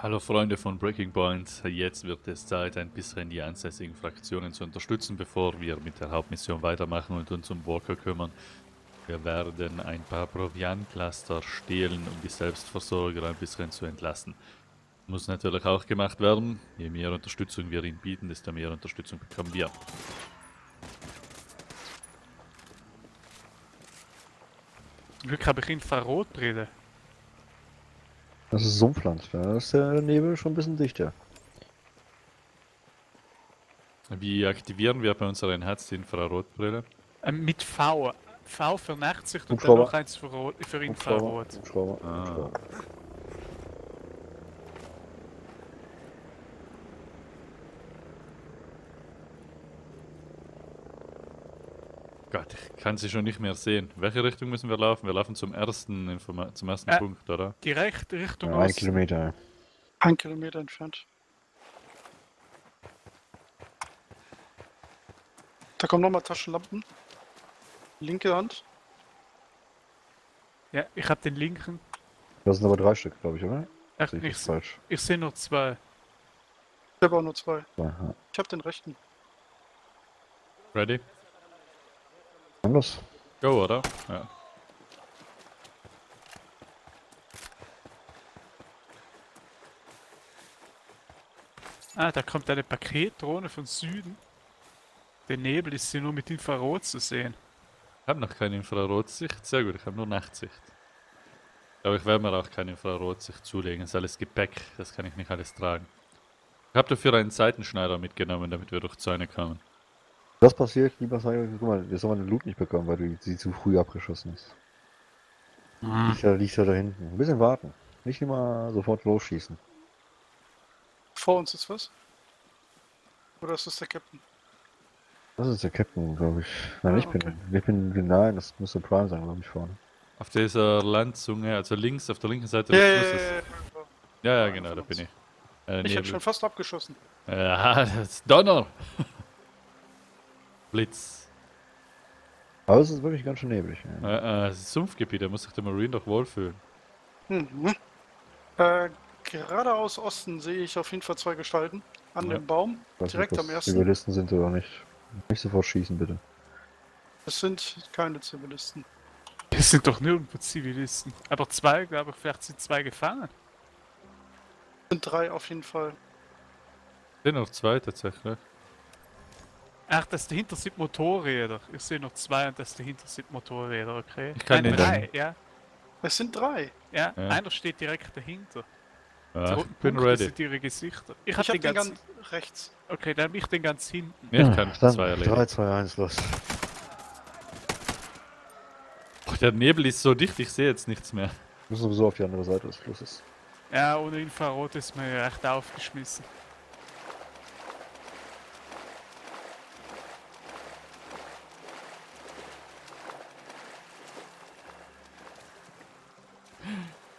Hallo Freunde von Breaking Point, jetzt wird es Zeit, ein bisschen die ansässigen Fraktionen zu unterstützen, bevor wir mit der Hauptmission weitermachen und uns um Walker kümmern. Wir werden ein paar Proviantcluster stehlen, um die Selbstversorger ein bisschen zu entlasten. Muss natürlich auch gemacht werden, je mehr Unterstützung wir ihnen bieten, desto mehr Unterstützung bekommen wir. Glück habe ich Infrarotbrille. Das ist Sumpfland, da ist der Nebel schon ein bisschen dichter. Wie aktivieren wir bei unseren Herz die Infrarotbrille? Mit V. V für Nachtsicht und dann noch eins für Infrarot. Hubschrauber. Ah. Gott, ich kann sie schon nicht mehr sehen. Welche Richtung müssen wir laufen? Wir laufen zum ersten Punkt, oder? Direkt Richtung Osten. Ja, 1 Kilometer. 1 Kilometer entfernt. Da kommen nochmal Taschenlampen. Linke Hand. Ja, ich hab den linken. Das sind aber 3 Stück, glaube ich, oder? Ach, ich sehe nur 2. Ich habe auch nur 2. Aha. Ich hab den rechten. Ready? Los. Go, oder? Ja. Ah, da kommt eine Paketdrohne von Süden. Der Nebel ist hier nur mit Infrarot zu sehen. Ich habe noch keine Infrarotsicht. Sehr gut, ich habe nur Nachtsicht. Aber ich werde mir auch keine Infrarotsicht zulegen. Das ist alles Gepäck, das kann ich nicht alles tragen. Ich habe dafür einen Seitenschneider mitgenommen, damit wir durch Zäune kommen. Das passiert, lieber Simon, guck mal, jetzt haben wir den Loot nicht bekommen, weil du sie zu früh abgeschossen hast. Mhm. Liegt ja da hinten. Ein bisschen warten. Nicht immer sofort losschießen. Vor uns ist was? Oder ist das der Captain? Das ist der Captain, glaube ich. Nein, ja, ich bin nein, das müsste Prime sein, glaube ich, vorne. Auf dieser Landzunge, also links, auf der linken Seite des Flusses. Ja, genau, da bin ich. Ich habe schon fast abgeschossen. Ja, das ist Donner! Blitz. Aber es ist wirklich ganz schön neblig. Ja. Es ist Sumpfgebiet, da muss sich der Marine doch wohlfühlen. Mhm. Geradeaus Osten sehe ich auf jeden Fall 2 Gestalten. An dem Baum, direkt am ersten. Zivilisten sind oder nicht. Nicht sofort schießen, bitte. Es sind keine Zivilisten. Es sind doch nirgendwo Zivilisten. Aber 2, glaube ich, vielleicht sind 2 gefangen. Es sind 3 auf jeden Fall. Sind noch 2 tatsächlich. Ach, das dahinter sind Motorräder. Ich sehe noch 2 und das dahinter sind Motorräder, okay? Ich kann nicht 3, ja. Es sind 3. Ja, ja, einer steht direkt dahinter. Ja, ich bin ready. Sind ihre Gesichter. Ich hab den ganz rechts. Okay, dann hab ich den ganz hinten. Ja, ich kann 2 erleben. 3, 2, 1, los. Oh, der Nebel ist so dicht, ich sehe jetzt nichts mehr. Wir müssen sowieso auf die andere Seite des Flusses. Ja, ohne Infrarot ist man ja echt aufgeschmissen.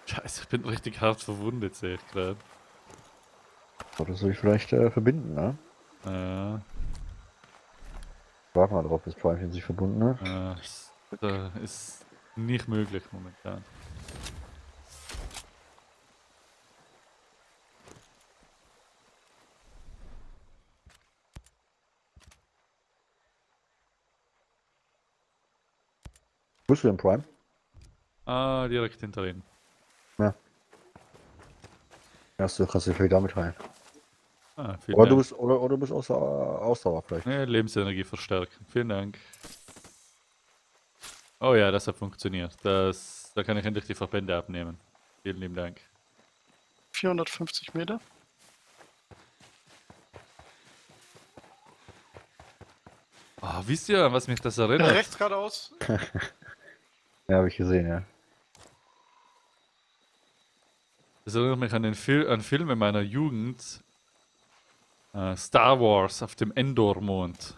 Scheiße, ich bin richtig hart verwundet, sehe ich gerade. Solltest du dich vielleicht verbinden, ne? Ja. Warte mal drauf, bis Prime sich verbunden hat. Das ist nicht möglich momentan. Wo bist du denn, Prime? Ah, direkt hinter ihnen. Ja. Du kannst dich vielleicht damit heilen. Ah, oder du bist Ausdauer vielleicht. Ne, Lebensenergie verstärken. Vielen Dank. Oh ja, das hat funktioniert. Da kann ich endlich die Verbände abnehmen. Vielen lieben Dank. 450 Meter. Oh, wisst ihr, an was mich das erinnert? Rechts geradeaus. Ja, habe ich gesehen, ja. Das erinnert mich an Filme meiner Jugend. Star Wars auf dem Endor-Mond.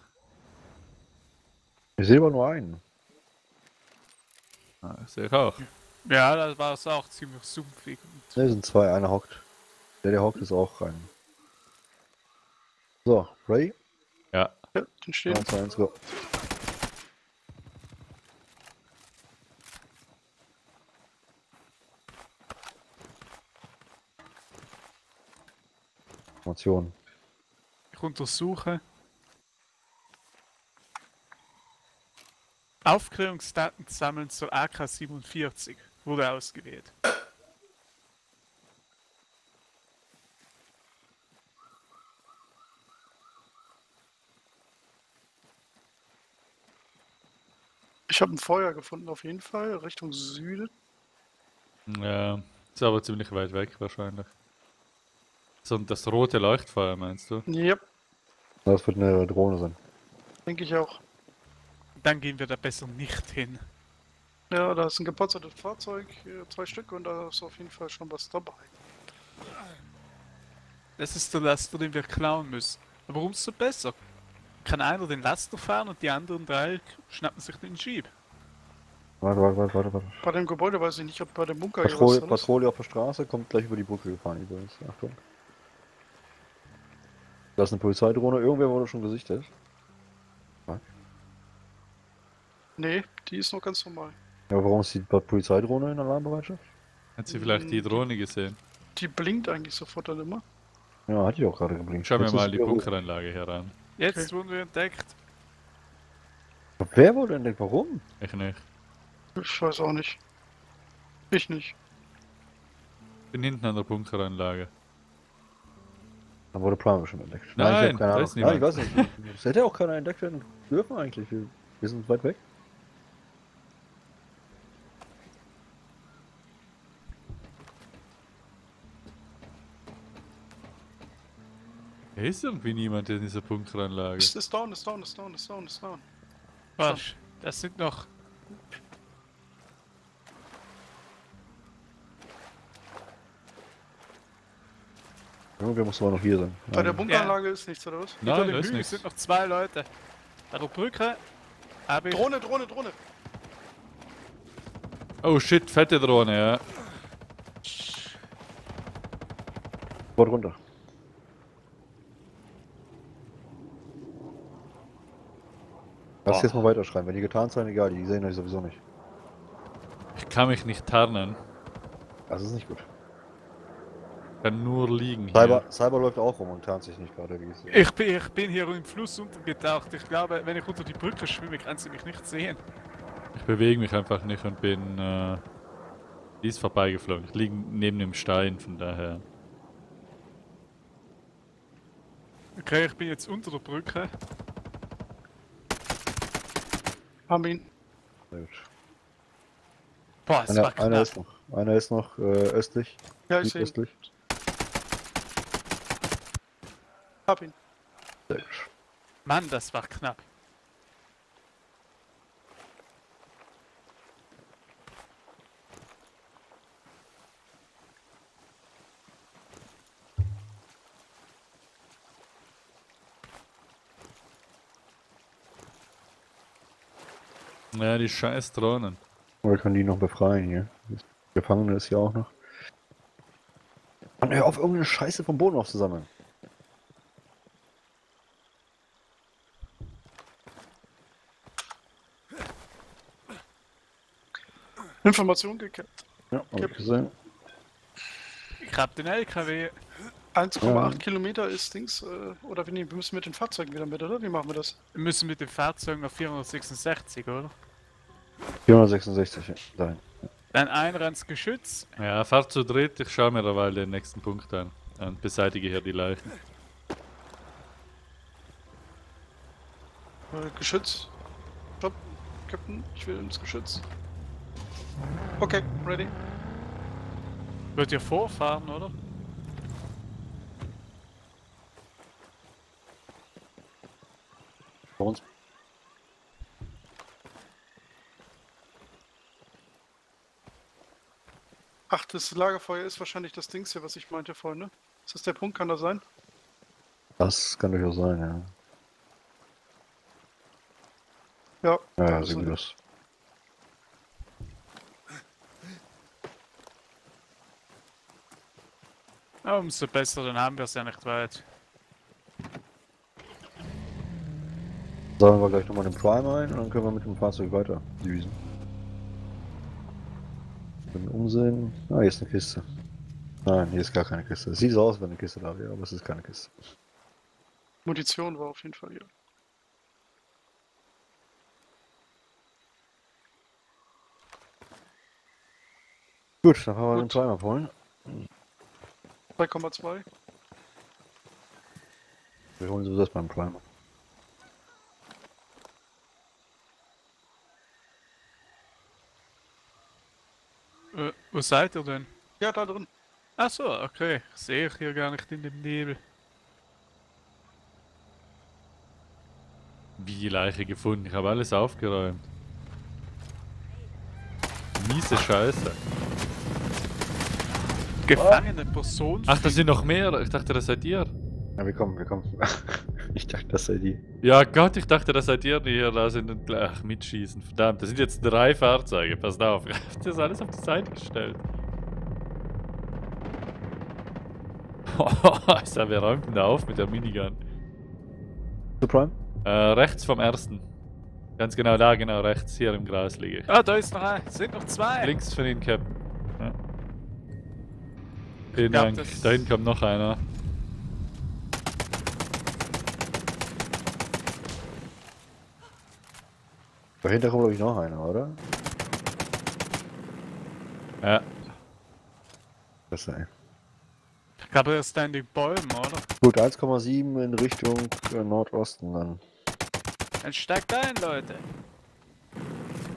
Ich sehe aber nur einen. Ah, das sehe ich auch. Ja, das war es auch ziemlich sumpfig. Ne, sind 2, einer hockt. Der hockt ist auch rein. So, ready? Ja. Ja, den steht. 1, 2, 1, go. Informationen. Ich untersuche. Aufklärungsdaten sammeln zur AK-47. Wurde ausgewählt. Ich habe ein Feuer gefunden, auf jeden Fall, Richtung Süden. Ja, ist aber ziemlich weit weg wahrscheinlich. So, das rote Leuchtfeuer meinst du? Ja. Yep. Das wird eine Drohne sein. Denke ich auch. Dann gehen wir da besser nicht hin. Ja, da ist ein gepanzertes Fahrzeug, 2 Stück, und da ist auf jeden Fall schon was dabei. Das ist der Laster, den wir klauen müssen. Aber warum ist so besser? Kann einer den Laster fahren und die anderen 3 schnappen sich den Jeep. Warte. Bei dem Gebäude weiß ich nicht, ob bei dem Bunker hier was drin ist. Patrouille auf der Straße, kommt gleich über die Brücke gefahren übrigens. Achtung. Da ist eine Polizeidrohne, irgendwer wurde schon gesichtet. Was? Nee, die ist noch ganz normal. Ja, warum ist die Polizeidrohne in Alarmbereitschaft? Hat sie vielleicht die Drohne gesehen? Die blinkt eigentlich sofort dann immer. Ja, hat die auch gerade geblinkt. Schauen wir mal die Bunkeranlage heran. Jetzt wurden wir entdeckt. Wer wurde entdeckt? Warum? Ich nicht. Ich weiß auch nicht. Ich nicht. Bin hinten an der Bunkeranlage. Da wurde Prime schon entdeckt. Nein, ich weiß nicht. Es hätte auch keiner entdeckt werden dürfen eigentlich. Wir sind weit weg. Da ist irgendwie niemand in dieser Bunkeranlage. Ist down. Was? Das sind noch... Irgendwer muss aber noch hier sein. Bei der Bunkeranlage ist nichts, oder was? Nein, da ist nichts. Sind noch 2 Leute. Bei der Brücke... Hab ich... Drohne! Oh shit, fette Drohne, ja. Wort runter. Lass jetzt mal weiterschreiben, wenn die getarnt sind, egal, die sehen euch sowieso nicht. Ich kann mich nicht tarnen. Das ist nicht gut. Ich kann nur liegen. Cyber läuft auch rum und tarnt sich nicht gerade. Ich bin hier im Fluss untergetaucht. Ich glaube, wenn ich unter die Brücke schwimme, kann sie mich nicht sehen. Ich bewege mich einfach nicht und bin... die ist vorbeigeflogen. Ich liege neben dem Stein, von daher. Okay, ich bin jetzt unter der Brücke. Haben ihn. Boah, es war knapp. Einer ist noch östlich. Ja, ich sehe ihn. Hab ihn. Mann, das war knapp. Ja, die scheiß Drohnen. Oder kann die noch befreien hier? Das Gefangene ist ja auch noch. Und hör auf, irgendeine Scheiße vom Boden aufzusammeln. Information gekappt. Ja, hab ich gesehen. Ich hab den LKW. 1,8 Kilometer ist Dings, oder wir müssen mit den Fahrzeugen wieder mit, oder? Wie machen wir das? Wir müssen mit den Fahrzeugen auf 466, oder? 466, ja. Nein. Dann ein ans Geschütz. Ja, fahr zu dritt, ich schaue mir derweil den nächsten Punkt an und beseitige hier die Leichen. Geschütz. Stopp, Captain, ich will ins Geschütz. Okay, ready. Wird ihr vorfahren, oder? Uns. Ach, das Lagerfeuer ist wahrscheinlich das Dings hier, was ich meinte vorhin, ne? Ist das der Punkt? Kann das sein? Das kann durchaus sein, ja. Ja. Ja, sieht gut aus. Ja, umso besser, dann haben wir es ja nicht weit. Sammeln wir gleich nochmal den Prime ein und dann können wir mit dem Fahrzeug weiter düsen. Umsehen. Ah, hier ist eine Kiste. Nein, hier ist gar keine Kiste. Sieht so aus, wenn eine Kiste da wäre, aber es ist keine Kiste. Munition war auf jeden Fall hier. Gut, dann haben wir den Timer holen. 2,2. Wir holen so das beim Primer. Wo seid ihr denn? Ja, da drin. Achso, okay. Sehe ich hier gar nicht in dem Nebel. Wie die Leiche gefunden. Ich habe alles aufgeräumt. Miese Scheiße. Gefangene Person. Ach, da sind noch mehr. Ich dachte, das seid ihr. Ja, wir kommen. Ich dachte, das seid ihr. Ja, Gott, ich dachte, das seid ihr, die hier da sind und ach, mitschießen. Verdammt, das sind jetzt 3 Fahrzeuge. Passt auf, ich hab das alles auf die Seite gestellt. Alter, wir räumten da auf mit der Minigun. Supreme? Rechts vom ersten. Ganz genau da, genau rechts, hier im Gras liege ich. Ah, da ist noch ein. Sind noch 2. Links von Ihnen, Captain. Ja. Vielen Dank. Da hinten kommt noch einer. Dahinter kommt, glaube ich, noch einer, oder? Ja. Das sei. Ich glaube, das ist da in den Bäumen, oder? Gut, 1,7 in Richtung Nordosten dann. Dann steigt ein, Leute!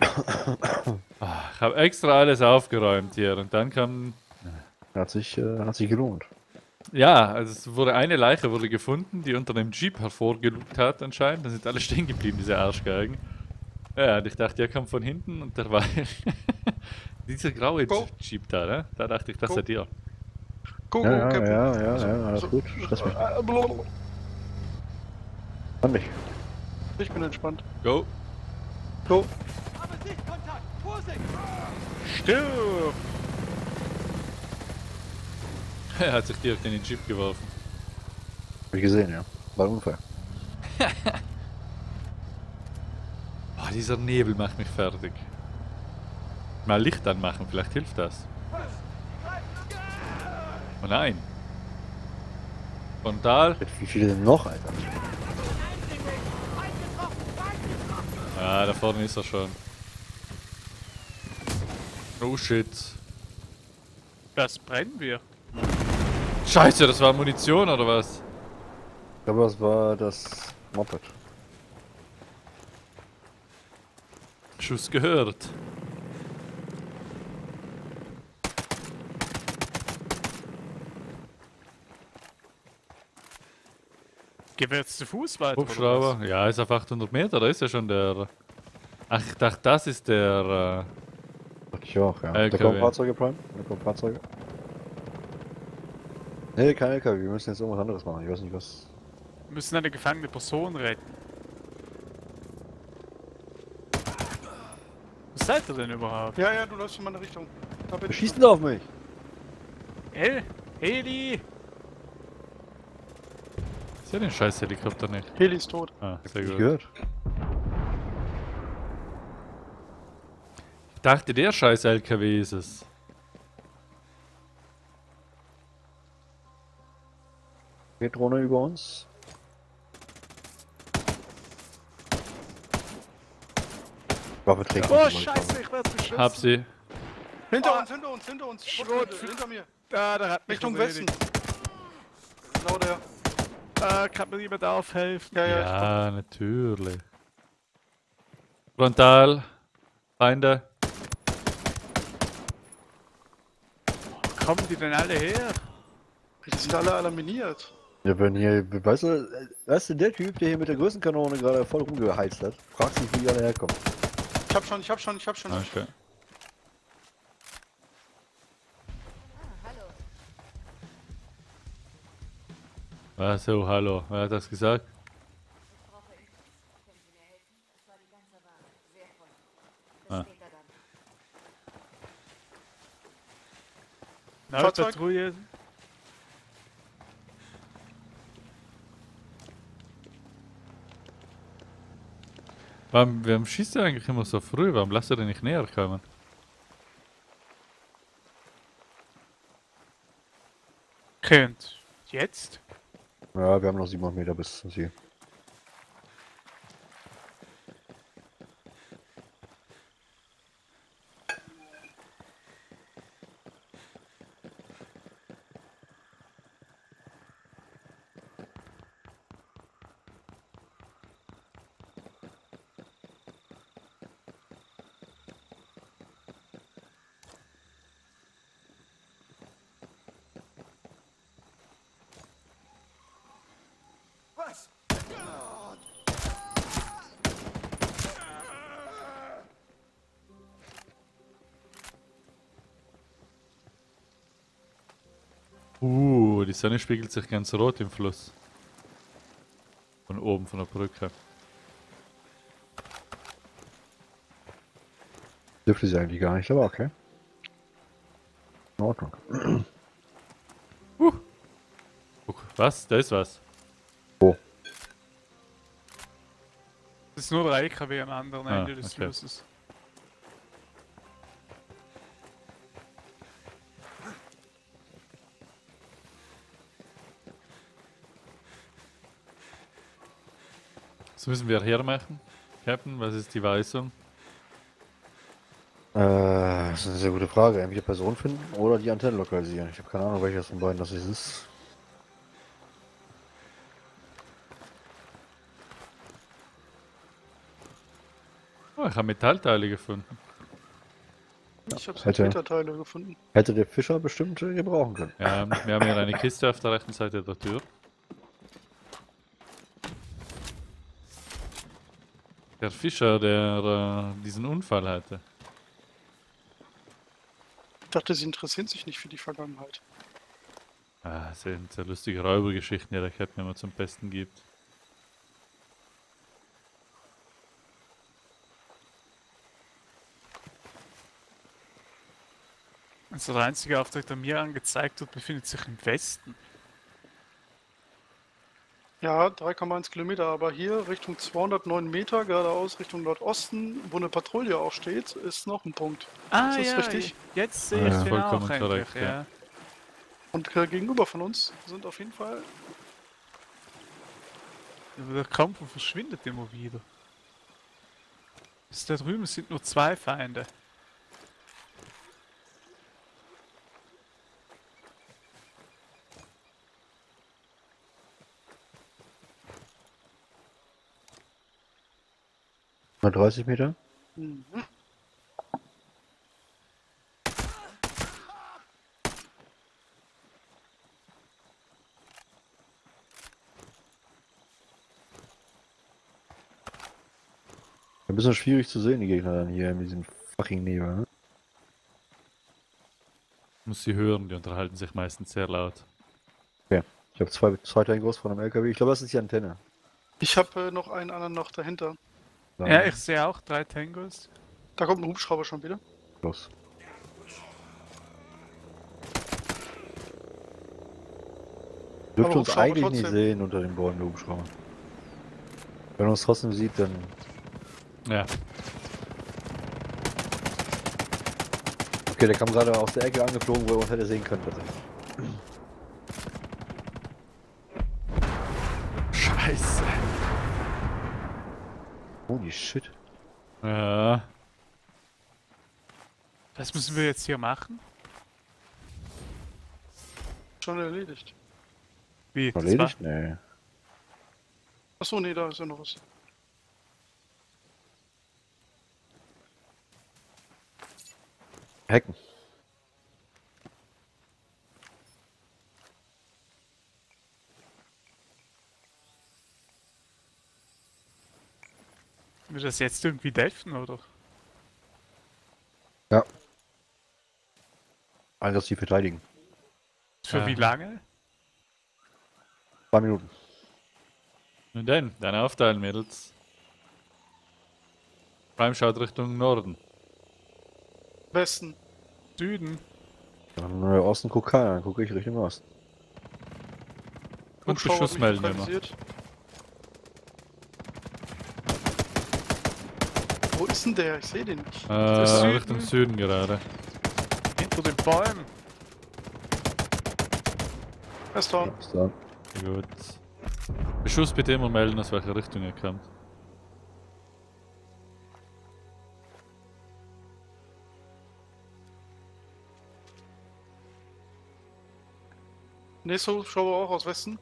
Ich habe extra alles aufgeräumt hier und dann kam... Hat sich gelohnt. Ja, also es wurde eine Leiche wurde gefunden, die unter einem Jeep hervorgelugt hat anscheinend. Da sind alle stehen geblieben, diese Arschgeigen. Ja, und ich dachte, der kam von hinten und der war dieser graue Jeep da, ne? Da dachte ich, das seid ihr. Ja, alles gut. Stress mich. An mich. Ich bin entspannt. Go. Aber Sichtkontakt! Vorsicht! Stirb! Er hat sich direkt in den Jeep geworfen. Hab ich gesehen, ja. War ein Unfall. Dieser Nebel macht mich fertig. Mal Licht anmachen, vielleicht hilft das. Oh nein. Frontal. Wie viele denn noch, Alter? Ah, da vorne ist er schon. Oh shit. Das brennen wir. Scheiße, das war Munition oder was? Ich glaube, das war das Moped. Schuss gehört. Gehen wir jetzt zu Fuß weiter? Hubschrauber? Ja, ist auf 800 Meter, da ist ja schon der... Ach, ich dachte, das ist der... Ich auch, ja. LKW. Da kommen Fahrzeuge, Prime. Ne, kein LKW, wir müssen jetzt irgendwas anderes machen, ich weiß nicht was... Wir müssen eine gefangene Person retten. Was seid ihr denn überhaupt? Ja, du läufst in meine Richtung. Wir schießen auf mich! Heli! Ich sehe den scheiß Helikopter nicht. Heli ist tot. Ah, sehr gut. Ich gehört. Ich dachte, der scheiß LKW ist es. Geht Drohne über uns? Oh Scheiße, ich werde beschissen. Hab sie. Hinter uns. Hinter mir. Da hat mich Richtung Westen. Genau der. Kann mir jemand aufhelfen? Ja, natürlich. Frontal. Feinde. Wo kommen die denn alle her? Die sind alle alarminiert. Ja, wenn hier, weißt du, der Typ, der hier mit der größten Kanone gerade voll rumgeheizt hat, fragt sich, wie die alle herkommen. Ich hab schon. Okay. Hallo. So, hallo. Wer hat das gesagt? Das brauche ich. Können Sie mir helfen? Das war die ganze Wahl. Sehr voll. Bis später dann. Fahrzeug? Warum schießt ihr eigentlich immer so früh? Warum lasst ihr den nicht näher kommen? Okay, und jetzt? Ja, wir haben noch 700 Meter bis zum See. Die Sonne spiegelt sich ganz rot im Fluss. Von oben, von der Brücke. Dürfte sie eigentlich gar nicht, aber okay. In Ordnung. Was? Da ist was. Wo? Das ist nur 3 kW am anderen Ende des Flusses. Was müssen wir hier machen? Captain, was ist die Weisung? Das ist eine sehr gute Frage. Entweder Personen finden oder die Antenne lokalisieren. Ich habe keine Ahnung, welches von beiden das ist. Oh, ich habe Metallteile gefunden. Ich habe Metallteile gefunden. Hätte der Fischer bestimmt gebrauchen können. Ja, wir haben hier eine Kiste auf der rechten Seite der Tür. Der Fischer, der diesen Unfall hatte. Ich dachte, sie interessieren sich nicht für die Vergangenheit. Ah, das sind sehr lustige Räubergeschichten, die der Captain immer zum Besten gibt. Also der einzige Auftrag, der mir angezeigt wird, befindet sich im Westen. Ja, 3,1 Kilometer, aber hier Richtung 209 Meter, geradeaus Richtung Nordosten, wo eine Patrouille auch steht, ist noch ein Punkt. Ah, ist das richtig? Jetzt sehe ich den auch korrekt, ja. Und gegenüber von uns sind auf jeden Fall... Der Kampf verschwindet immer wieder. Bis da drüben sind nur 2 Feinde. Mal 30 Meter. Ein bisschen schwierig zu sehen, die Gegner dann hier in diesem fucking Nebel. Ne? Muss sie hören, die unterhalten sich meistens sehr laut. Okay, ich habe 2 Teile groß von einem LKW. Ich glaube, das ist die Antenne. Ich habe noch einen anderen noch dahinter. Dann ja, ich sehe auch 3 Tangos. Da kommt ein Hubschrauber schon wieder. Los. Dürfte uns eigentlich nicht sehen unter den Bäumen, der Hubschrauber. Wenn uns trotzdem sieht, dann... Ja. Okay, der kam gerade aus der Ecke angeflogen, wo er uns hätte sehen können. Scheiße. Holy shit. Ja. Was müssen wir jetzt hier machen? Schon erledigt. Wie? Erledigt? Nee. Achso, nee, da ist ja noch was. Hacken. Mir das jetzt irgendwie helfen, oder? Ja. Also sie verteidigen. Für wie lange? 2 Minuten. Nun denn, dann aufteilen, Mädels. Prime schaut Richtung Norden. Westen. Süden. Dann Osten guckt keiner, dann gucke ich Richtung Osten. Und Beschuss melden immer. Wo ist denn der? Ich sehe den nicht. Richtung Süden gerade. Hinter den Bäumen. Ist da. Gut. Beschuss bitte immer melden, aus welcher Richtung ihr kommt. Nächste Hubschrauber auch aus Westen.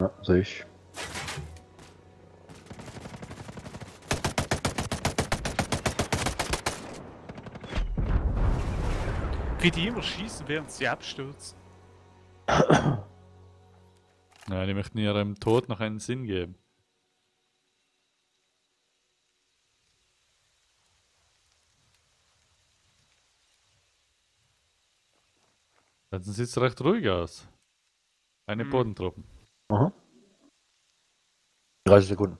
Ja, sehe ich. Wie die immer schießen, während sie abstürzen. Nein, die möchten ihrem Tod noch einen Sinn geben. Dann sieht es recht ruhig aus. Eine Bodentruppen. Aha. 30 Sekunden.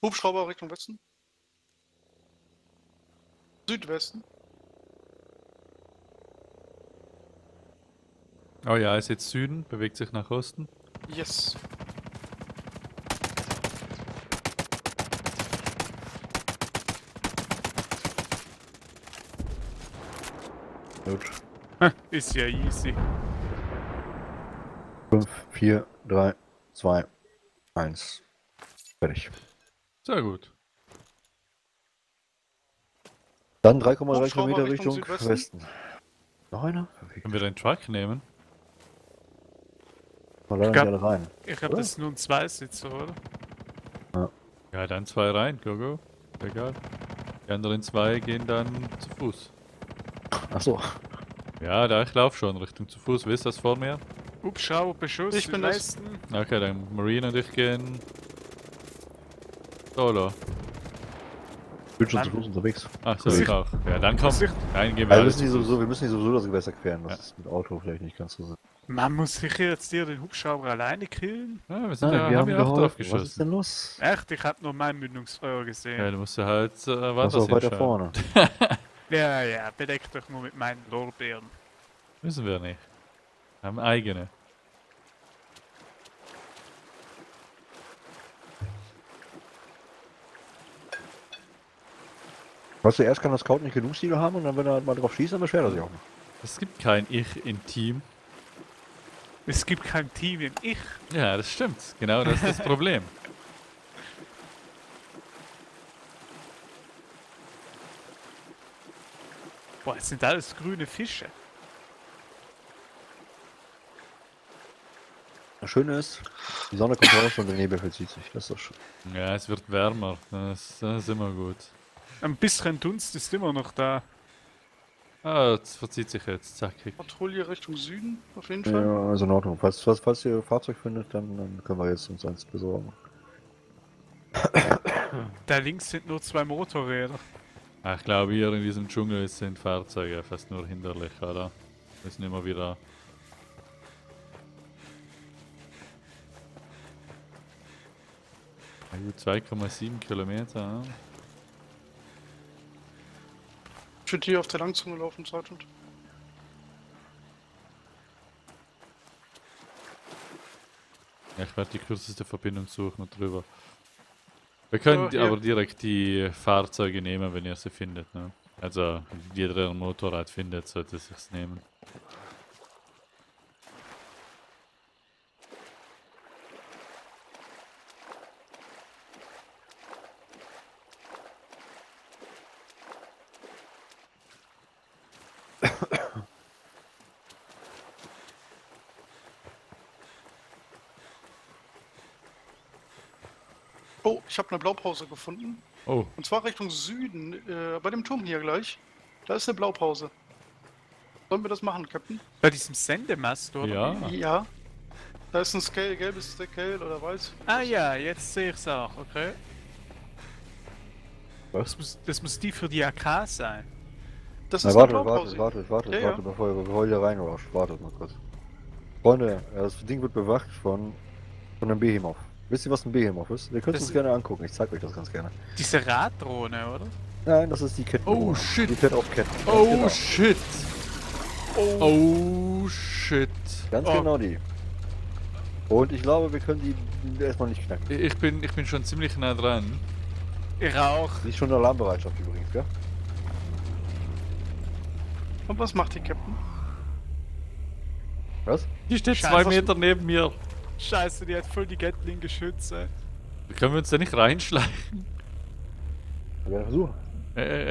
Hubschrauber Richtung Westen. Südwesten. Oh ja, ist jetzt Süden, bewegt sich nach Osten. Yes. Gut. Ist ja easy. 5, 4, 3, 2, 1. Fertig. Sehr gut. Dann 3,3 Kilometer Richtung Westen. Noch einer? Können wir den Truck nehmen? Ich glaube, das sind nun zwei Sitze, oder? Ja. Ja, dann zwei rein, Gogo. Egal. Die anderen zwei gehen dann zu Fuß. Ach so. Ja, da ich laufe schon Richtung zu Fuß. Wer ist das vor mir? Hubschrauber, Beschuss. Ich bin Westen. Okay, dann Marine und ich gehen. Solo. Ich bin schon zu Fuß unterwegs. Ach, so ich auch. Ja, dann komm. Nein, gehen wir wir müssen nicht sowieso das Gewässer queren. Das ist mit Auto vielleicht nicht ganz so sinnvoll. Man muss sicher jetzt hier den Hubschrauber alleine killen. Ja, wir sind wir haben auch drauf geschossen. Was ist denn los? Echt, ich hab nur mein Mündungsfeuer gesehen. Ja, du musst ja halt weiter vorne. Ja, ja, bedeckt euch nur mit meinen Lorbeeren. Müssen wir nicht. Wir haben eigene. Weißt du, erst kann das Scout nicht genug Stil haben und dann, wenn er mal drauf schießt, dann beschwert er sich auch noch. Es gibt kein Ich im Team. Es gibt kein Team im Ich. Ja, das stimmt. Genau das ist das Problem. Boah, jetzt sind alles grüne Fische. Das Schöne ist, die Sonne kommt raus und der Nebel verzieht sich. Das ist doch schön. Ja, es wird wärmer. Das ist immer gut. Ein bisschen Dunst ist immer noch da. Ah, das verzieht sich jetzt, zack. Patrouille Richtung Süden, auf jeden Fall. Ja, also in Ordnung. Falls ihr Fahrzeug findet, dann können wir jetzt uns eins besorgen. Da links sind nur zwei Motorräder. Ach, ich glaube, hier in diesem Dschungel sind Fahrzeuge fast nur hinderlich, oder? Wir sind immer wieder... Na gut, 2,7 Kilometer, ja. Hier auf der Langzunge laufen, Sergeant. Ja, ich werde die kürzeste Verbindung suchen und drüber. Wir können aber direkt die Fahrzeuge nehmen, wenn ihr sie findet, ne? Also, jeder ein Motorrad findet, sollte es sich nehmen. Ich habe eine Blaupause gefunden. Oh. Und zwar Richtung Süden, bei dem Turm hier gleich. Da ist eine Blaupause. Sollen wir das machen, Captain? Bei diesem Sendemast, oder? Ja. Ja. Da ist ein Scale, gelbes Scale oder weiß. Ah ja, jetzt sehe ich es auch, okay. Was? Das muss die für die AK sein. Das ist eine Blaupause. Wartet, bevor ihr reinrusht. Wartet mal kurz. Freunde, das Ding wird bewacht von einem Behemoth. Wisst ihr, was ein Behemoth ist? Ihr könnt es uns gerne angucken, ich zeig euch das ganz gerne. Diese Raddrohne, oder? Nein, das ist die Kettendrohne. Oh shit! Die fährt auf Ketten. Oh genau. Shit! Oh shit! Ganz genau die. Und ich glaube, wir können die erstmal nicht knacken. Ich bin schon ziemlich nah dran. Ich auch. Die ist schon Alarmbereitschaft übrigens, gell? Und was macht die Captain? Was? Die steht Scheiße, 2 Meter neben mir. Scheiße, die hat voll die Gatling-Geschütze. Können wir uns da nicht reinschleichen? Wir werden versuchen.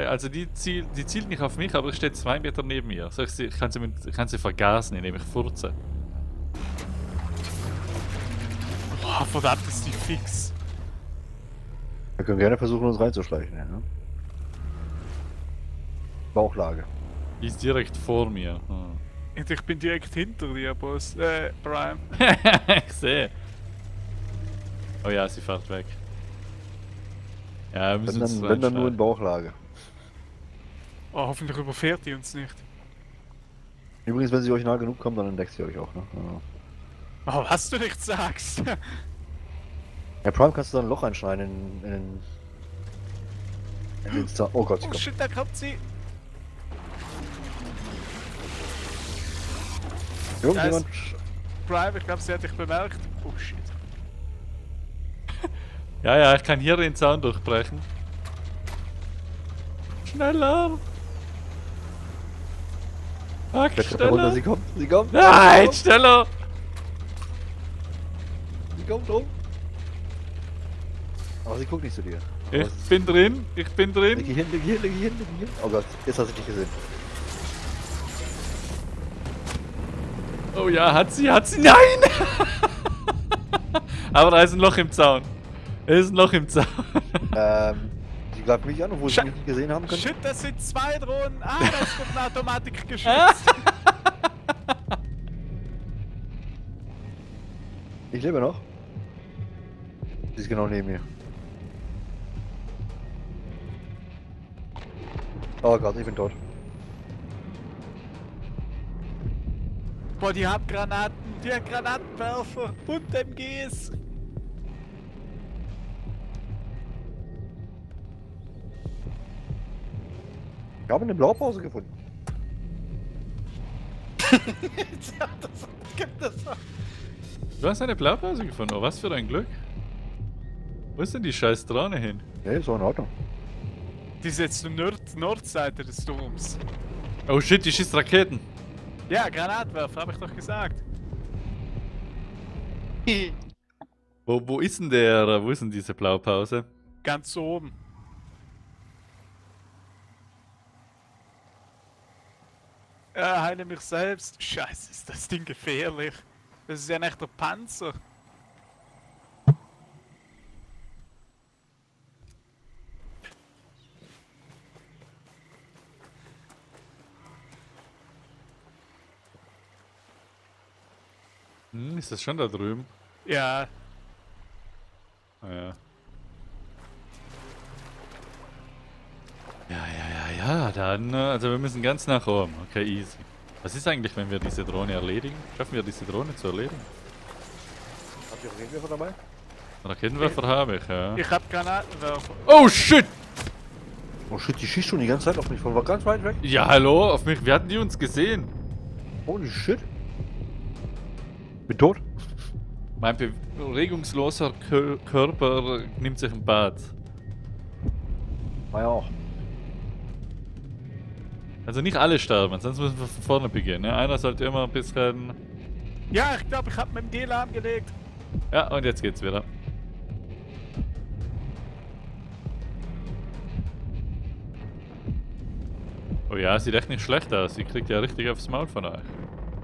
Also die zielt nicht auf mich, aber ich stehe 2 Meter neben ihr. So, ich kann sie vergasen, indem ich furze. Boah, verdammt, ist die fix. Wir können gerne versuchen, uns reinzuschleichen, ja, ne? Bauchlage. Die ist direkt vor mir. Hm. Ich bin direkt hinter dir, Boss. Prime. Ich sehe. Oh ja, sie fährt weg. Ja, wir müssen uns reinschleichen. Wenn dann nur in Bauchlage. Oh, hoffentlich überfährt die uns nicht. Übrigens, wenn sie euch nah genug kommt, dann entdeckt sie euch auch, ne? Ja. Oh, was du nicht sagst! Ja, Prime, kannst du da ein Loch einschneiden in den Star. Oh Gott, sie kommt. Oh shit, da kommt sie! Irgendjemand... Prime, ich glaube, sie hat dich bemerkt. Oh shit. Ja, ich kann hier den Zaun durchbrechen. Schneller! Fuck, schneller! Runter, sie kommt! Nein, kommt. Schneller! Sie kommt rum. Aber sie guckt nicht zu dir. Aber ich bin drin, ich bin drin. Oh Gott, jetzt hast du dich gesehen. Oh ja, hat sie. Nein! Aber da ist ein Loch im Zaun. Es ist ein Loch im Zaun. Die glaubt mich an, obwohl sie mich nicht gesehen haben können. Shit, das sind 2 Drohnen. Ah, das wird eine Automatik geschützt. Ich lebe noch. Sie ist genau neben mir. Oh Gott, ich bin tot. Boah, die haben Granaten, die haben Granatenwerfer und MGs. Ich habe eine Blaupause gefunden. Du hast eine Blaupause gefunden, oh, was für ein Glück. Wo ist denn die scheiß Drohne hin? Ja, ist auch in Ordnung. Die ist jetzt zur Nordseite des Turms. Oh shit, die schießt Raketen. Ja, Granatwerfer, habe ich doch gesagt. Wo ist denn diese Blaupause? Ganz oben. Heile mich selbst. Scheiße, ist das Ding gefährlich. Das ist ja ein echter Panzer. Hm, ist das schon da drüben? Ja. Ja. Ja, dann, also wir müssen ganz nach oben. Okay, easy. Was ist eigentlich, wenn wir diese Drohne erledigen? Schaffen wir diese Drohne zu erledigen? Habt ihr Raketenwerfer dabei? Raketenwerfer habe ich, ja. Ich hab Granatenwerfer. Oh shit! Oh shit, die schießt schon die ganze Zeit auf mich, von war ganz weit weg. Ja, hallo, auf mich, wir hatten die uns gesehen. Holy shit. Bin tot. Mein regungsloser Körper nimmt sich ein Bad. War ja auch. Also nicht alle sterben, sonst müssen wir von vorne beginnen. Ne? Einer sollte immer ein bisschen... Ja, ich glaube, ich habe mit dem Deal angelegt. Ja, und jetzt geht's wieder. Oh ja, sieht echt nicht schlecht aus. Sie kriegt ja richtig aufs Maul von euch.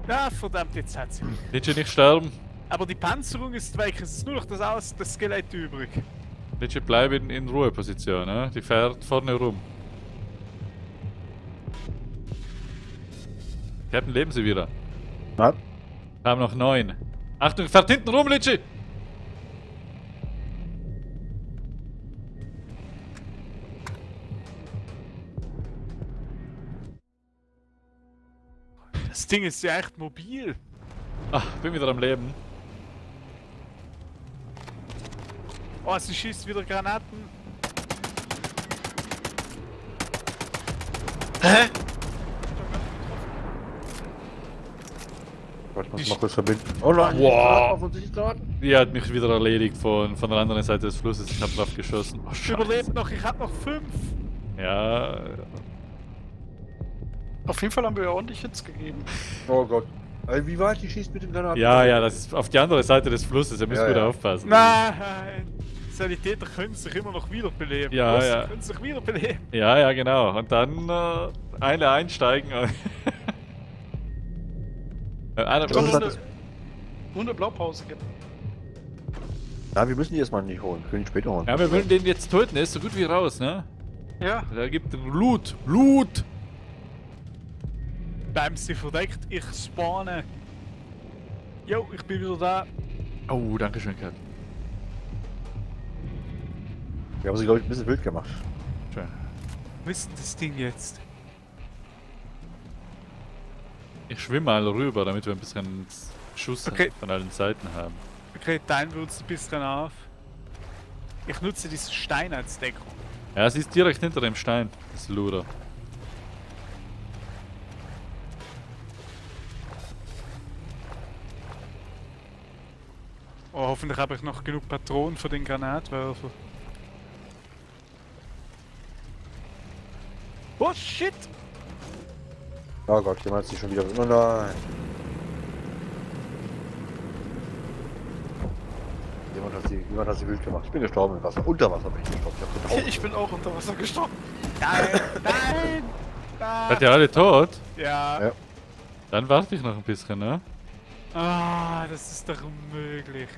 Ja, verdammt, jetzt hat sie. Litchi, nicht sterben. Aber die Panzerung ist weg, es ist nur noch das Skelett übrig. Litchi, bleib in Ruheposition, ne? Die fährt vorne rum. Captain, leben sie wieder. Was? Wir haben noch 9. Achtung, fährt hinten rum, Litchi! Das Ding ist ja echt mobil. Ach, bin wieder am Leben. Oh, sie schießt wieder Granaten. Hä? Ich muss mal kurz verbinden. Oh nein! Wow. Die hat mich wieder erledigt von der anderen Seite des Flusses. Ich hab drauf geschossen. Oh, ich überlebe noch, ich hab noch 5. Ja. Auf jeden Fall haben wir ja ordentlich Hits gegeben. Oh Gott. Wie weit die schießt mit dem Granat? Ja, ja, das ist auf die andere Seite des Flusses, da müssen wir da aufpassen. Nein! Sanitäter können sich immer noch wiederbeleben. Ja, Fluss können sich wiederbeleben. Ja, ja, genau. Und dann alle einsteigen. Einer ohne Blaupause gibt. Ja, wir müssen die erstmal nicht holen, können die später holen. Ja, wir wollen den jetzt töten, der ist so gut wie raus, ne? Ja. Da gibt es Loot, Loot! Bam, sie verdeckt, ich spawne. Jo, ich bin wieder da. Oh, danke schön, Kat. Wir haben sie, glaube ich, ein bisschen wild gemacht. Schön. Wo ist denn das Ding jetzt? Ich schwimme mal rüber, damit wir ein bisschen Schuss von allen Seiten haben. Okay, teilen wir uns ein bisschen auf. Ich nutze diesen Stein als Deckung. Ja, es ist direkt hinter dem Stein, das Luder. Oh, hoffentlich habe ich noch genug Patronen für den Granatwerfer. Oh shit! Oh Gott, jemand hat sich schon wieder... Oh nein! Jemand hat sie wild gemacht. Ich bin gestorben im Wasser. Unter Wasser bin ich gestorben. Ich bin auch unter Wasser gestorben. Nein! Nein! Nein! Seid ihr alle tot? Ja. Dann warte ich noch ein bisschen, ne? Ah, das ist doch unmöglich.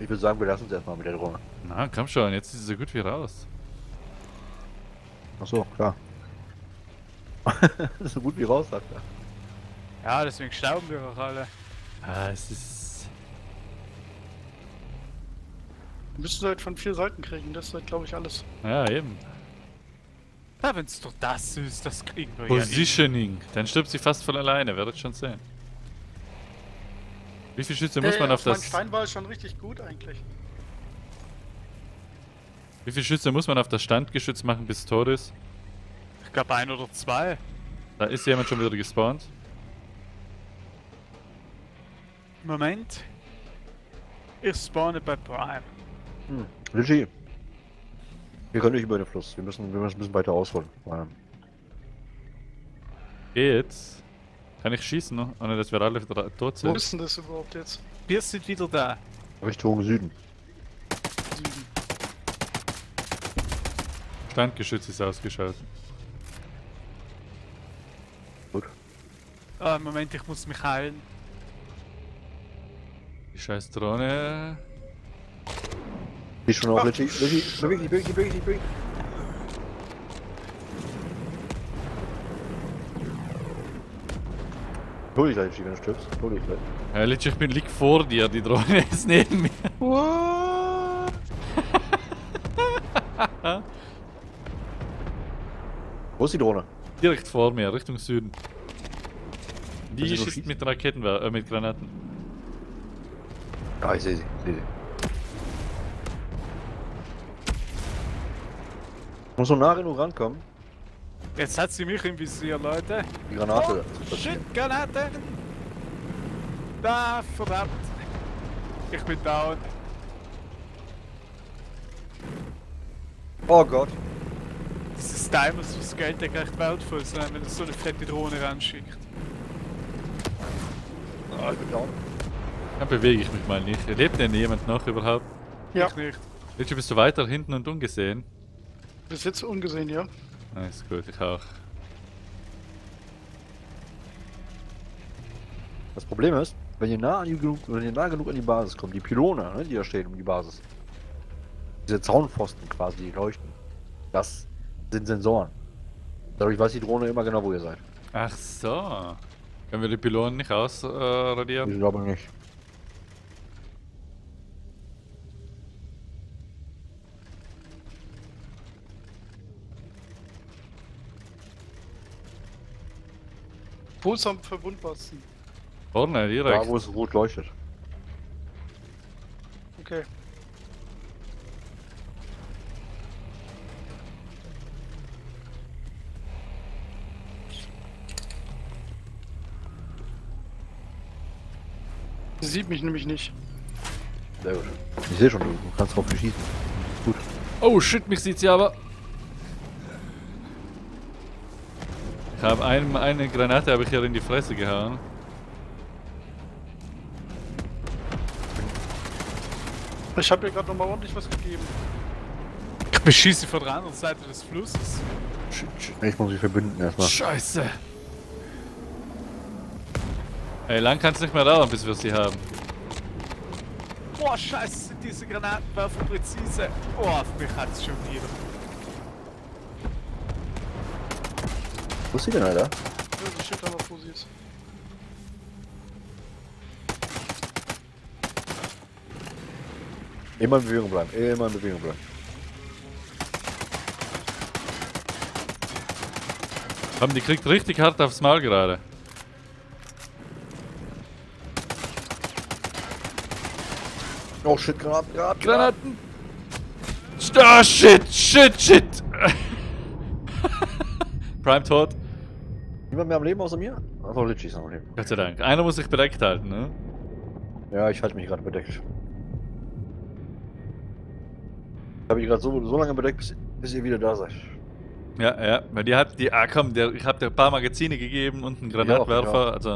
Ich würde sagen, wir lassen es erstmal mit der Drohne. Na, komm schon, jetzt ist es so gut wie raus. Ach so, klar. So gut wie raus, sagt er. Ja, deswegen stauben wir auch alle. Ah, es ist... Wir müssen halt von 4 Seiten kriegen, das ist halt, glaube ich, alles. Ja, eben. Na, wenn es doch das ist, das kriegen wir Positioning. Dann stirbt sie fast von alleine, werdet schon sehen. Wie viele Schüsse muss man auf das... Stein war schon richtig gut eigentlich. Wie viele Schüsse muss man auf das Standgeschütz machen, bis es tot ist? Ich glaube 1 oder 2. Da ist jemand schon wieder gespawnt. Moment. Ich spawne bei Prime. Hm, Litchi. Wir können nicht über den Fluss. Wir müssen ein bisschen weiter ausholen. Geht's? Kann ich schießen noch? Ohne dass wir alle tot sind. Wo ist denn das überhaupt jetzt? Wir sind wieder da. Richtung Süden. Süden. Standgeschütz ist ausgeschaltet. Gut. Oh, Moment, ich muss mich heilen. Die scheiß Drohne. Die schon auch richtig. Beweg dich. Hol dich gleich, wenn du stirbst. Hol dich gleich. Ja, Litchi, ich bin liegt vor dir, die Drohne ist neben mir. What? Wo ist die Drohne? Direkt vor mir, Richtung Süden. Die schießt mit Raketen, mit Granaten. Ja, ich sehe sie. Muss so nah genug rankommen. Jetzt hat sie mich im Visier, Leute. Die Granate. Oh, shit, Granate! Da, verdammt. Ich bin down. Oh Gott. Das ist Time, was das Geld echt wertvoll sein, wenn es so eine fette Drohne ranschickt. Ah, ich bin down. Dann bewege ich mich mal nicht. Lebt denn jemand noch überhaupt? Ja. Ich nicht. Jetzt bist du weiter hinten und ungesehen. Bis jetzt ungesehen, ja. Alles gut, ich auch. Das Problem ist, wenn ihr nah genug an die Basis kommt, die Pylone, ne, die da stehen um die Basis, diese Zaunpfosten quasi, die leuchten, das sind Sensoren. Dadurch weiß die Drohne immer genau, wo ihr seid. Ach so. Können wir die Pylonen nicht ausradieren? Ich glaube nicht. Wo ist am verwundbarsten? Vorne, direkt. Da, wo es rot leuchtet. Okay. Sie sieht mich nämlich nicht. Sehr gut. Ich sehe schon, du kannst drauf schießen. Gut. Oh shit, mich sieht sie aber. Ich habe eine Granate habe ich ja in die Fresse gehauen. Ich habe ihr gerade nochmal ordentlich was gegeben. Ich beschieße sie von der anderen Seite des Flusses. Ich muss sie verbünden erstmal. Scheiße! Ey, lang kann es nicht mehr dauern, bis wir sie haben. Boah, scheiße, sind diese Granatenwerfer präzise. Oh, auf mich hat es schon wieder. Wo ist sie denn, Alter? Ja, sie steht aber, wo sie ist. Immer in Bewegung bleiben, immer in Bewegung bleiben. Komm, die kriegt richtig hart aufs Maul gerade. Oh shit, Granaten! Oh shit, shit! Prime tot. Niemand mehr am Leben außer mir? Also Litchi ist noch am Leben. Gott sei Dank. Einer muss sich bedeckt halten, ne? Ja, ich halte mich gerade bedeckt. Ich habe mich gerade so lange bedeckt, bis ihr wieder da seid. Ja, ja, weil die hat die. Ah komm, ich hab dir ein paar Magazine gegeben und einen Granatwerfer. Ja, also.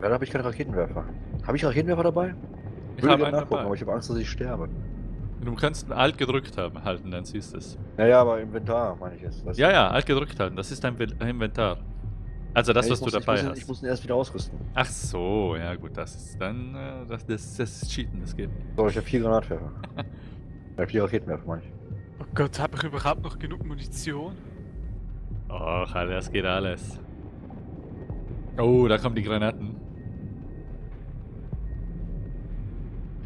Ja, da habe ich keinen Raketenwerfer. Habe ich Raketenwerfer dabei? Ich würde gerne nachgucken, dabei. Aber ich habe Angst, dass ich sterbe. Du kannst Alt gedrückt halten, dann siehst du es. Naja, aber Inventar meine ich jetzt. Ja, ja, Alt gedrückt halten, das ist dein Inventar. Also das, ja, was du dabei hast. Ich muss ihn erst wieder ausrüsten. Ach so, ja gut, das ist dann. Das ist Cheaten, das geht. So, ich habe 4 Granatwerfer. Ja, 4 Raketenwerfer, meine ich. Oh Gott, habe ich überhaupt noch genug Munition? Och, Alter, das geht alles. Oh, da kommen die Granaten.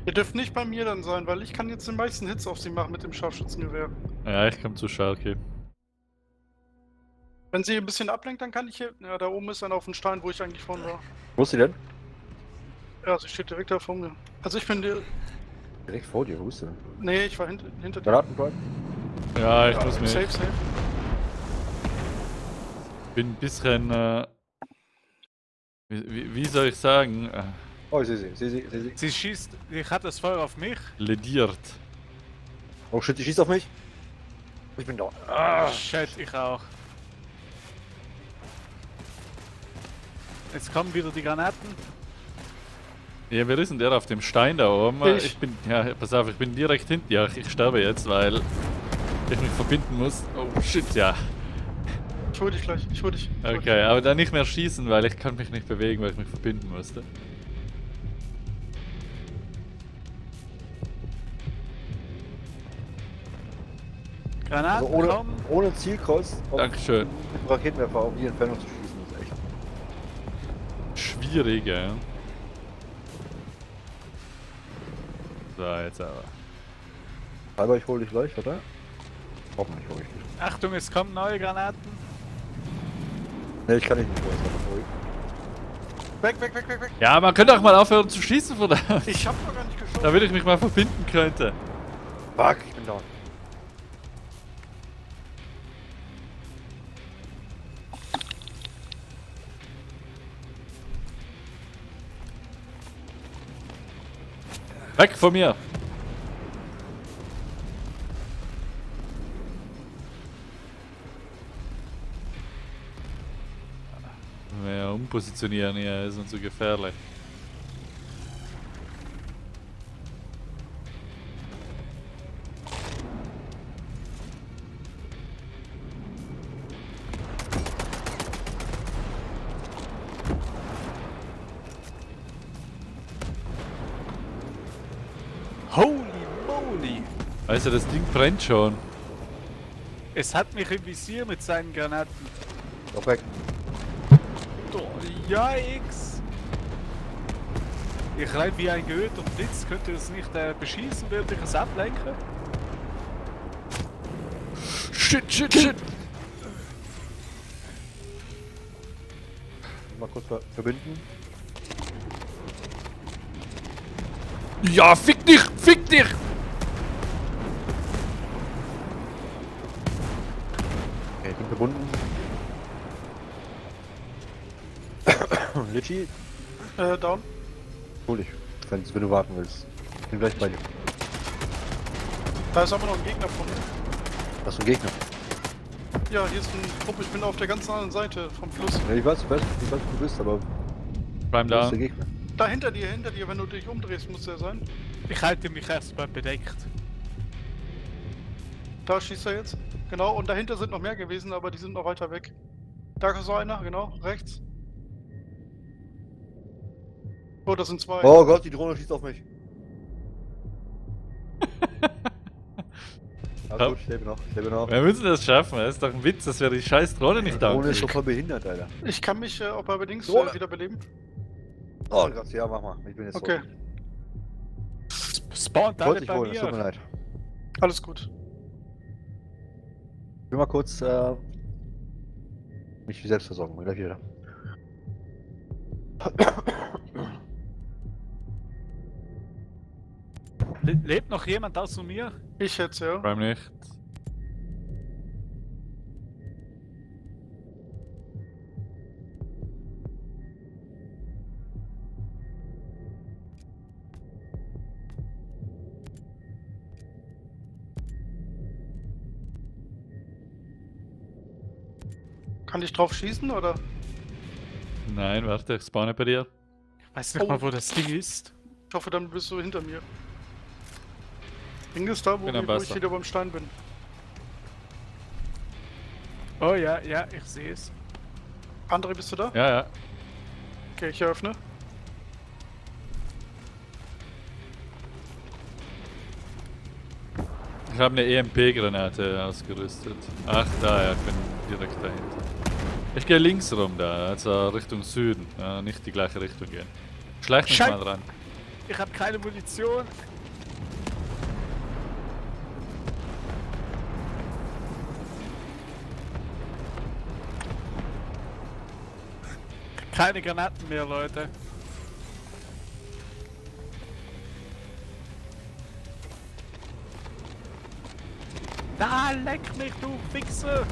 Ihr dürft nicht bei mir dann sein, weil ich kann jetzt den meisten Hits auf sie machen mit dem Scharfschützengewehr. Ja, ich komme zu Schalke. Wenn sie ein bisschen ablenkt, dann kann ich hier... Ja, da oben ist einer auf dem Stein, wo ich eigentlich vorhin war. Wo ist sie denn? Ja, sie steht direkt da vor mir. Also ich bin dir... Direkt vor dir, wo ist der? Nee, ich war hinter dir. Granatenbreiten? Ja, ich muss mir. Safe. Bin ein bisschen. Wie soll ich sagen? Oh, ich sehe sie. Sie schießt. Sie hat das Feuer auf mich. Lediert. Oh shit, die schießt auf mich. Ich bin da. Ah, shit, ich auch. Jetzt kommen wieder die Granaten. Ja, wer ist denn der auf dem Stein da oben? Ich bin, ja, pass auf, ich bin direkt hinten. Ja, ich sterbe jetzt, weil ich mich verbinden muss. Oh shit, ja. Ich hol dich gleich, Okay, aber dann nicht mehr schießen, weil ich kann mich nicht bewegen, weil ich mich verbinden musste. Granaten also ohne Zielkreuz auf Dankeschön. Raketenwerfer auf die Entfernung zu schießen, ist echt schwierig, ja. So, jetzt aber. Aber ich hole dich gleich, oder? Hoffentlich hole ich dich. Achtung, es kommen neue Granaten. Ne, ich kann nicht holen. Weg. Ja, man könnte auch mal aufhören zu schießen, verdammt. Ich hab doch gar nicht geschossen. Damit ich mich mal verbinden könnte. Fuck, ich bin down. Weg von mir! Ja, umpositionieren hier ist uns so gefährlich. Also das Ding brennt schon. Es hat mich im Visier mit seinen Granaten. Doch weg. Oh, yikes. Ich reite wie ein Geöter und Blitz. Könnt ihr es nicht beschießen, während ich es ablenke? Shit. Mal kurz verbinden. Ja, fick dich! Verbunden. Litchi? Down. Hol dich. wenn du warten willst. Ich bin gleich bei dir. Da ist aber noch ein Gegner von mir. Das ist ein Gegner. Ja, hier ist ein Trupp, ich bin auf der ganzen anderen Seite vom Fluss. Ja, ich weiß, wo du bist, aber... Bleib da. Wo ist der Gegner? Da hinter dir, wenn du dich umdrehst, muss der sein. Ich halte mich erstmal bedeckt. Da schießt er jetzt. Genau, und dahinter sind noch mehr gewesen, aber die sind noch weiter weg. Da ist noch einer, genau, rechts. Oh, das sind zwei. Oh Gott, die Drohne schießt auf mich. Ja, gut, ich lebe noch. Wir müssen das schaffen, das ist doch ein Witz, dass wir die scheiß Drohne nicht haben. Die Drohne ist schon voll behindert, Alter. Ich kann mich auch bei Bedingungen wiederbeleben. Oh Gott, ja, mach mal. Ich bin jetzt okay. Spawnt alle bei mir. Tut mir leid. Alles gut. Ich will mal kurz mich selbst versorgen, gleich wieder. Lebt noch jemand außer mir? Ich jetzt, ja. Beim nicht. Kann ich drauf schießen, oder? Nein, warte, ich spawne bei dir. Ich weiß nicht mal, wo das Ding ist. Ich hoffe, dann bist du hinter mir. Ding ist da, wo ich wieder beim Stein bin. Oh ja, ja, ich sehe es. André, bist du da? Ja, ja. Okay, ich eröffne. Ich habe eine EMP-Granate ausgerüstet. Ach, da, ja, ich bin direkt dahinter. Ich gehe links rum da, also Richtung Süden. Ja, nicht die gleiche Richtung gehen. Schleich mich mal dran. Ich habe keine Munition. Keine Granaten mehr, Leute. Da, leck mich, du Wichser!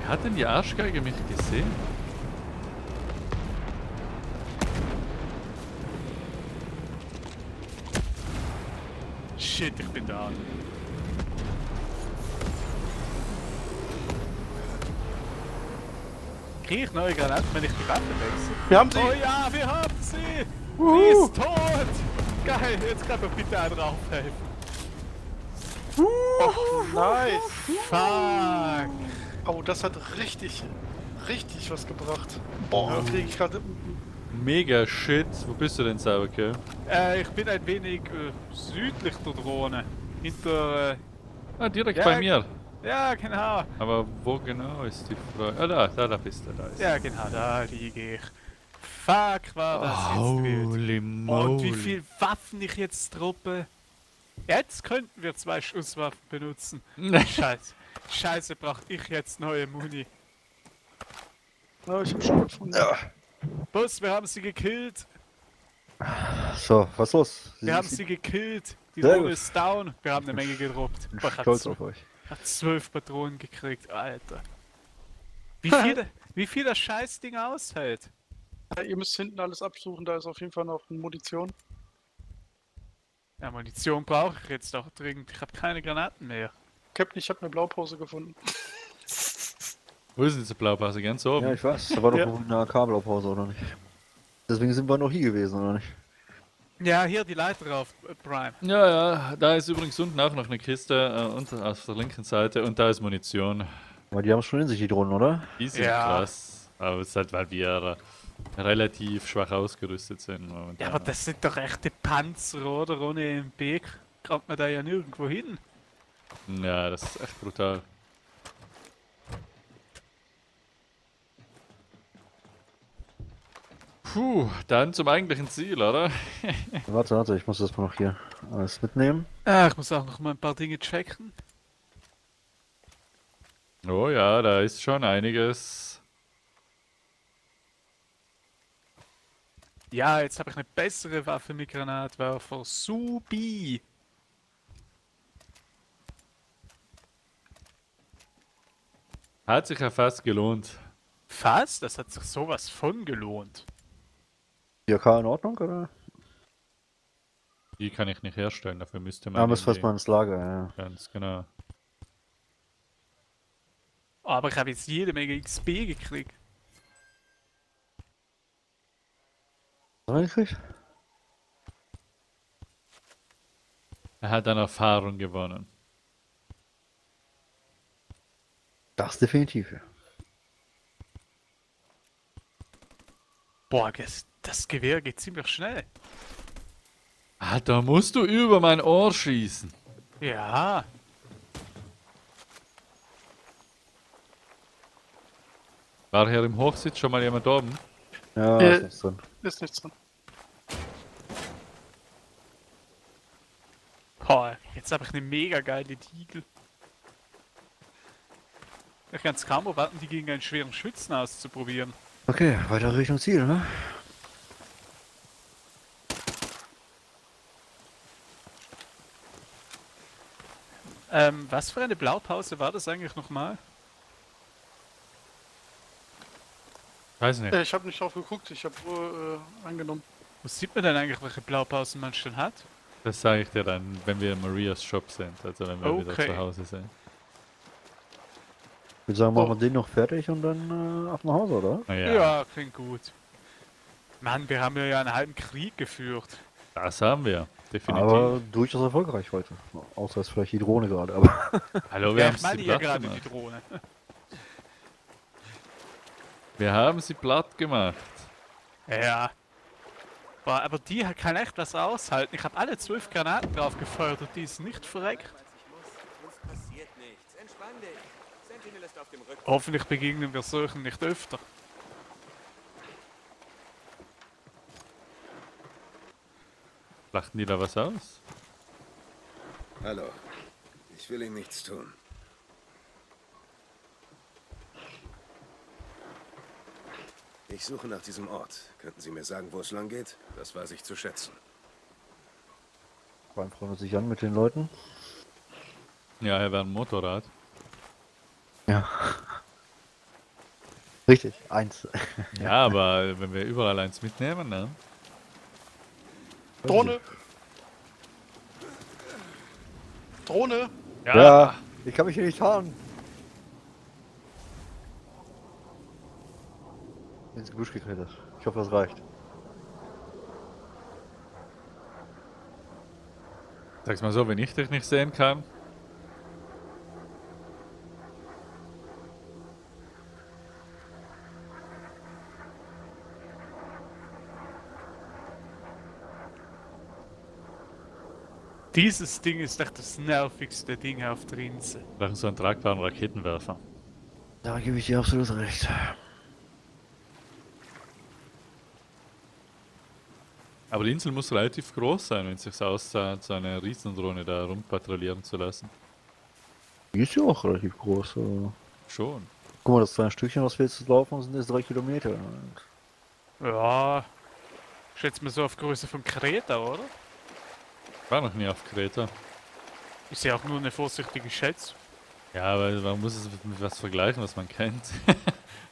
Wer hat denn die Arschgeige mich gesehen? Shit, ich bin da. Krieg ich neue Granaten, wenn ich die Waffe wechsle? Wir haben sie! Oh ja, wir haben sie! Uhuhu. Sie ist tot! Geil, jetzt kann mir bitte einen raufhelfen. Oh, nice! Fuck! Oh, das hat richtig was gebracht. Boah, krieg ich gerade... Mega shit. Wo bist du denn, Cyberkill? Ich bin ein wenig südlich der Drohne. Hinter... direkt bei mir. Ja, genau. Aber wo genau ist die Frage? Ah, da bist du, da ist. Ja, genau, da liege ich. Fuck, war das jetzt wild. Und wie viel Waffen ich jetzt droppe. Jetzt könnten wir zwei Schusswaffen benutzen. Scheiße, braucht ich jetzt neue Muni. Oh, ich hab schon gefunden. Ja. Bus, wir haben sie gekillt. So, was los? Wir haben sie gekillt. Die Drohne ist down. Wir haben eine Menge gedroppt. Ich bin stolz auf euch. Hat 12 Patronen gekriegt, Alter. Wie viel das Scheißding aushält? Ja, ihr müsst hinten alles absuchen, da ist auf jeden Fall noch Munition. Ja, Munition brauche ich jetzt auch dringend. Ich habe keine Granaten mehr. Captain, ich habe eine Blaupause gefunden. Wo ist diese Blaupause? Ganz oben? Ja, ich weiß. Da war doch eine AK-Blaupause, oder nicht? Deswegen sind wir noch hier gewesen, oder nicht? Ja, hier die Leiter drauf, Prime. Ja, ja, da ist übrigens unten auch noch eine Kiste auf der linken Seite und da ist Munition. Aber die haben schon in sich, die Drohnen, oder? Die sind krass, aber es ist halt, weil wir relativ schwach ausgerüstet sind. Momentan. Ja, aber das sind doch echte Panzer, oder? Ohne EMP kommt man da ja nirgendwo hin. Ja, das ist echt brutal. Puh, dann zum eigentlichen Ziel, oder? Warte, ich muss das mal noch hier alles mitnehmen. Ah, ich muss auch noch mal ein paar Dinge checken. Oh ja, da ist schon einiges. Ja, jetzt habe ich eine bessere Waffe mit Granatwerfer. Subi! Hat sich ja fast gelohnt. Fast? Das hat sich sowas von gelohnt. Die AK in Ordnung, oder? Die kann ich nicht herstellen, dafür müsste man... Ja, muss fast mal ins Lager, ja. Ganz genau. Aber ich habe jetzt jede Menge XP gekriegt. Was habe ich gekriegt? Er hat an Erfahrung gewonnen. Das definitiv, ja. Boah, das Gewehr geht ziemlich schnell. Ah, da musst du über mein Ohr schießen. Ja. War hier im Hochsitz schon mal jemand oben? Ja, ist nichts drin. Ist nichts drin. Boah, jetzt habe ich eine mega geile Tiegel. Ich kann es kaum erwarten, die gegen einen schweren Schützen auszuprobieren. Okay, weiter Richtung Ziel, ne? Was für eine Blaupause war das eigentlich nochmal? Weiß nicht. Ich habe nicht drauf geguckt, ich habe nur angenommen. Wo sieht man denn eigentlich, welche Blaupausen man schon hat? Das sage ich dir dann, wenn wir in Marias Shop sind, also wenn wir wieder zu Hause sind. Ich würde sagen, machen wir den noch fertig und dann ab nach Hause, oder? Ja. Ja, klingt gut. Mann, wir haben ja einen halben Krieg geführt. Das haben wir, definitiv. Aber durchaus erfolgreich heute. Außer es vielleicht die Drohne gerade, aber... Hallo, wir haben sie platt gerade gemacht. Die Drohne. Wir haben sie platt gemacht. Ja. Boah, aber die kann echt was aushalten. Ich habe alle 12 Granaten drauf gefeuert und die ist nicht verreckt. Hoffentlich begegnen wir solchen nicht öfter. Lachten die da was aus? Hallo, ich will Ihnen nichts tun. Ich suche nach diesem Ort. Könnten Sie mir sagen, wo es lang geht? Das weiß ich zu schätzen. Wann freuen Sie sich an mit den Leuten? Ja, er war ein Motorrad. Ja. Richtig, eins. Ja, aber wenn wir überall eins mitnehmen, ne? Drohne! Drohne! Ja. Ja, ich kann mich hier nicht fahren. Ins Gebüsch geklettert. Ich hoffe, das reicht. Sag's mal so, wenn ich dich nicht sehen kann. Dieses Ding ist doch das nervigste Ding auf der Insel. Nach so einen tragbaren Raketenwerfer. Da gebe ich dir absolut recht. Aber die Insel muss relativ groß sein, wenn es sich auszahlt, so eine Riesendrohne da rumpatrouillieren zu lassen. Die ist ja auch relativ groß. Also. Schon. Guck mal, das kleine Stückchen, was wir jetzt laufen, sind jetzt 3 Kilometer. Ja, schätzt man so auf Größe von Kreta, oder? Ich war noch nie auf Kreta. Ist ja auch nur eine vorsichtige Schätzung. Ja, aber man muss es mit was vergleichen, was man kennt.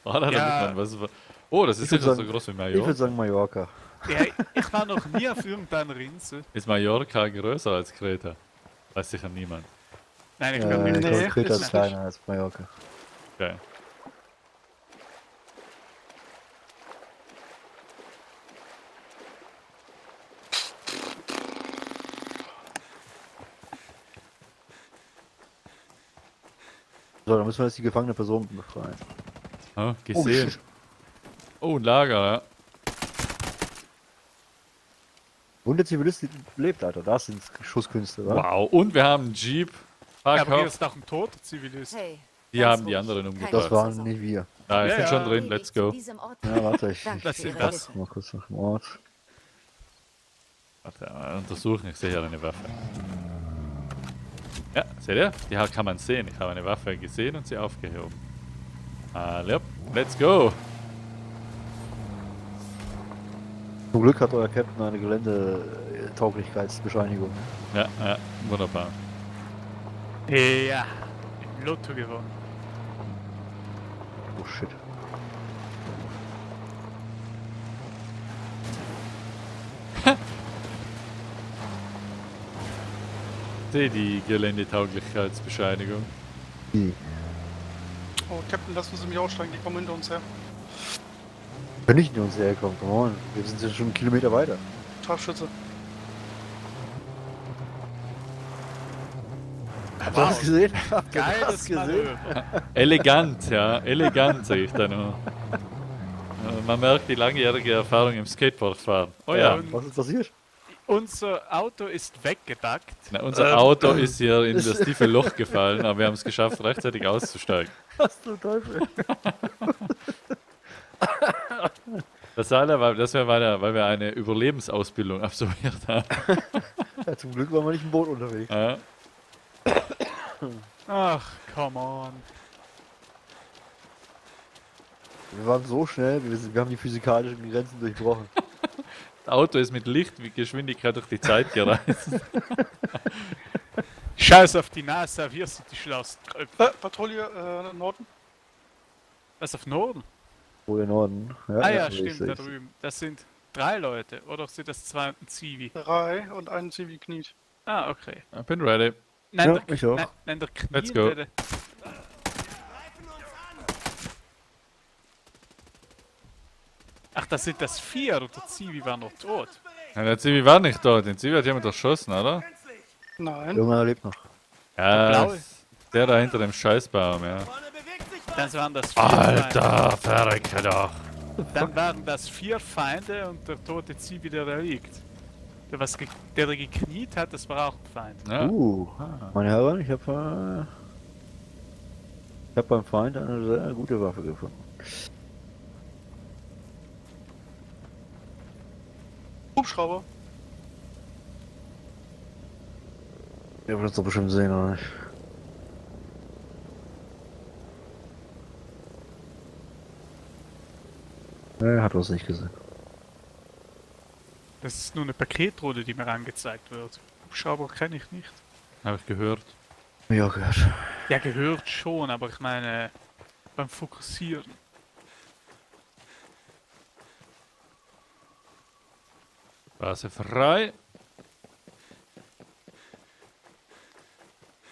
Oder ja. Damit man was... Oh, das ist ja so groß wie Mallorca. Ich würde sagen Mallorca. Ja, ich war noch nie auf irgendeiner Insel. Ist Mallorca größer als Kreta? Weiß sicher niemand. Nein, ich glaube nicht. Nee, Kreta ist kleiner als Mallorca. Okay. So, dann müssen wir jetzt die gefangene Person befreien. Ah, gesehen. Oh, ein Lager, ja. Und der Zivilist lebt, Alter. Das sind Schusskünste, oder? Wow, und wir haben einen Jeep. Ja, aber hier ist doch ein toter Zivilist. Hey, die haben die anderen umgebracht. Das waren nicht wir. Ja, ich bin schon drin, let's go. Ja, warte, ich pass mal kurz nach dem Ort. Warte, untersuchen, ich sehe hier eine Waffe. Ja, seht ihr? Die kann man sehen. Ich habe eine Waffe gesehen und sie aufgehoben. Allop, let's go! Zum Glück hat euer Captain eine Geländetauglichkeitsbescheinigung. Ja, ja, wunderbar. Ja, im Lotto gewonnen. Oh shit. habt ihr die Geländetauglichkeitsbescheinigung? Oh, Captain, lassen Sie mich aussteigen, die kommen hinter uns her. Können nicht hinter uns herkommen, come on. Wir sind ja schon einen Kilometer weiter. Scharfschütze. Hast du das gesehen? Geiles gesehen. Elegant, ja. Elegant, sehe ich da nur. Man merkt die langjährige Erfahrung im Skateboardfahren. Oh ja. Was ist passiert? Unser Auto ist weggedackt. Na, unser Auto ist hier in das tiefe Loch gefallen, aber wir haben es geschafft, rechtzeitig auszusteigen. Was zum Teufel? Das war ja, weil wir eine Überlebensausbildung absolviert haben. Ja, zum Glück waren wir nicht im Boot unterwegs. Ja. Ach, come on. Wir waren so schnell, wir haben die physikalischen Grenzen durchbrochen. Das Auto ist mit Lichtgeschwindigkeit durch die Zeit gereist. Scheiß auf die NASA, wir sind die schlauesten. Patrouille Norden? Was, auf Norden? Patrouille Norden. Ja, ah ja, stimmt, da drüben. Das sind 3 Leute, oder sind das 2 und ein Zivi? 3 und ein Zivi kniet. Ah, okay. Ich bin ready. Nein, ja, ich auch. Nein, der kniet. Let's go. Der ach, das sind das 4 und der Zivi war noch tot. Ja, der Zivi war nicht tot, den Zivi hat jemand erschossen, oder? Nein. Junge lebt noch. Ja, der Blaue. Der da hinter dem Scheißbaum, ja. Dann waren das 4 Alter, verrecke doch. Dann waren das 4 Feinde und der tote Zivi, der da liegt. Der, der gekniet hat, das war auch ein Feind. Ja. Meine Herren, ich hab beim Feind eine sehr gute Waffe gefunden. Hubschrauber. Ihr wollt das doch bestimmt sehen, oder nicht? Er hat uns nicht gesehen. Das ist nur eine Paketrolle, die mir angezeigt wird. Hubschrauber kenne ich nicht. Habe ich gehört. Ja, gehört. Ja, gehört schon, aber ich meine, beim Fokussieren. Straße frei.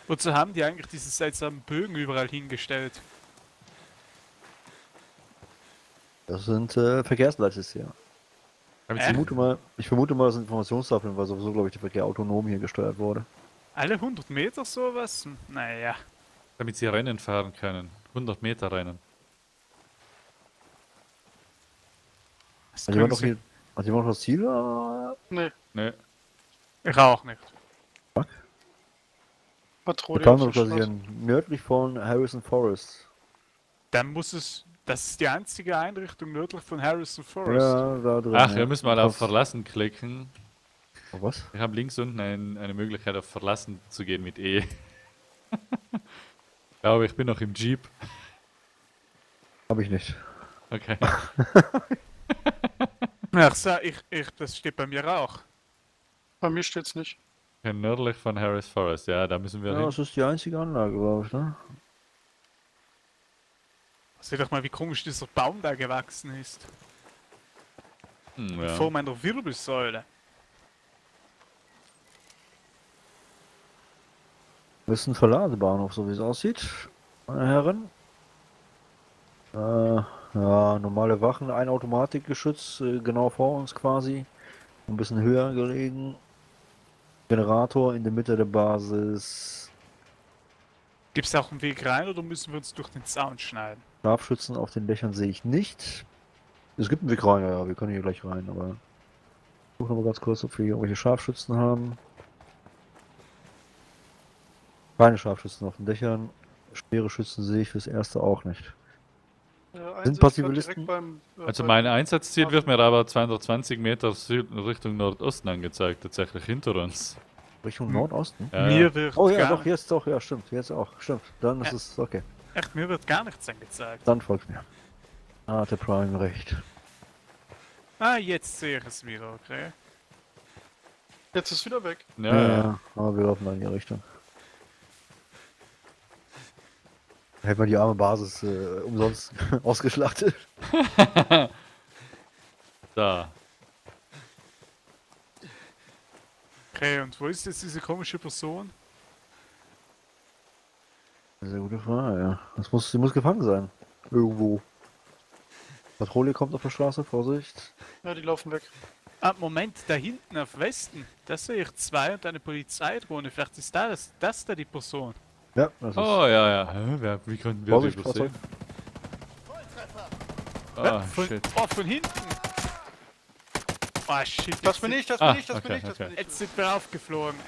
Wozu haben die eigentlich diese seltsamen Bögen überall hingestellt? Das sind Verkehrsleitsysteme. Ich vermute mal, das sind Informationstafeln, weil sowieso, glaube ich, der Verkehr autonom hier gesteuert wurde. Alle 100 Meter sowas? Naja. Damit sie Rennen fahren können. 100 Meter Rennen. Hat jemand noch das Ziel? Nee. Nee. Ich auch nicht. Was? Patrouille. Wir kamen quasi nördlich von Harrison Forest. Dann muss es... Das ist die einzige Einrichtung nördlich von Harrison Forest. Ja, da drin. Ach, wir müssen mal auf Verlassen klicken. Oh, was? Ich habe links unten eine Möglichkeit, auf Verlassen zu gehen mit E. Ich glaube, ich bin noch im Jeep. Habe ich nicht. Okay. Ach so, das steht bei mir auch. Bei mir steht's nicht. Okay, nördlich von Harris Forest, ja, da müssen wir hin. Ja, das ist die einzige Anlage, glaube ich, ne? Seht doch mal, wie komisch dieser Baum da gewachsen ist. Ja. Vor meiner Wirbelsäule. Das ist ein Verladebahnhof, so wie es aussieht, meine Herren. Ja, normale Wachen, ein Automatikgeschütz, genau vor uns quasi. Ein bisschen höher gelegen. Generator in der Mitte der Basis. Gibt es auch einen Weg rein oder müssen wir uns durch den Zaun schneiden? Scharfschützen auf den Dächern sehe ich nicht. Es gibt einen Weg rein, ja, wir können hier gleich rein, aber... Ich suche nochmal ganz kurz, ob wir hier irgendwelche Scharfschützen haben. Keine Scharfschützen auf den Dächern. Schwere Schützen sehe ich fürs Erste auch nicht. Sind Passivilisten? Also mein Einsatzziel wird mir aber 220 Meter Richtung Nordosten angezeigt, tatsächlich hinter uns. Richtung Nordosten? Ja. Mir wird oh ja, doch, jetzt doch, ja, stimmt, jetzt auch, stimmt. Dann ist es okay. Echt, mir wird gar nichts angezeigt. Dann folgt mir. Ah, hat der Prime recht. Ah, jetzt sehe ich es wieder, okay. Jetzt ist es wieder weg. Ja, ja, aber wir laufen dann in die Richtung. Hätten wir die arme Basis umsonst ausgeschlachtet. Da. Okay, und wo ist jetzt diese komische Person? Sehr gute Frage, ja. Sie muss gefangen sein. Irgendwo. Patrouille kommt auf der Straße, Vorsicht. Ja, die laufen weg. Ah, Moment, da hinten auf Westen, da sehe ich zwei und eine Polizeidrohne. Vielleicht ist das da die Person. Ja, das ist. Ja, ja. Wie konnten wir das übersehen? Ah, shit. Oh, von hinten! Ah, shit. Das bin ich. Jetzt sind wir aufgeflogen.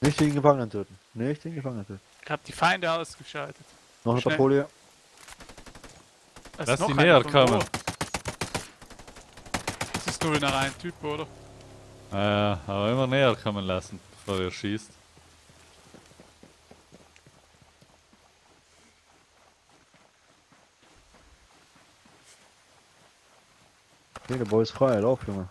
Nicht den Gefangenen töten. Ich hab die Feinde ausgeschaltet. Noch eine Patrouille. Lass die näher kommen. Das ist nur wieder ein Typ, oder? Naja, aber immer näher kommen lassen, bevor er schießt. Okay, der Boy ist frei, lauf, Junge.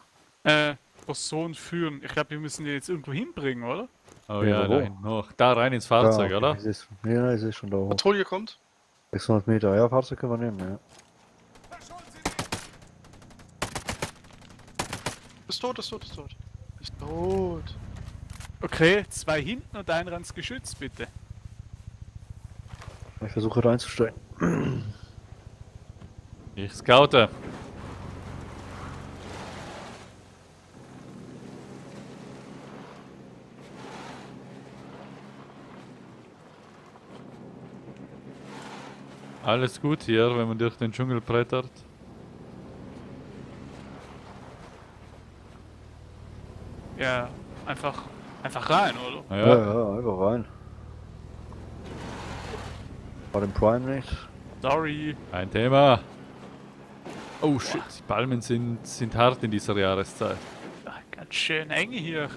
Person führen. Ich glaube, wir müssen den jetzt irgendwo hinbringen, oder? Oh ja, nein, noch. Da rein ins Fahrzeug, ja, okay, oder? Ja, ich sehe schon da hoch. Patrouille kommt. 600 Meter, ja, Fahrzeug können wir nehmen, ja. Ist tot. Okay, zwei hinten und ein ans Geschütz, bitte. Ich versuche reinzusteigen. Ich scoute. Alles gut hier, wenn man durch den Dschungel brettert. Ja, einfach rein, oder? Ja, einfach rein. War dem Prime nicht. Sorry. Ein Thema. Oh shit, die Palmen sind hart in dieser Jahreszeit. Ja, ganz schön eng hier.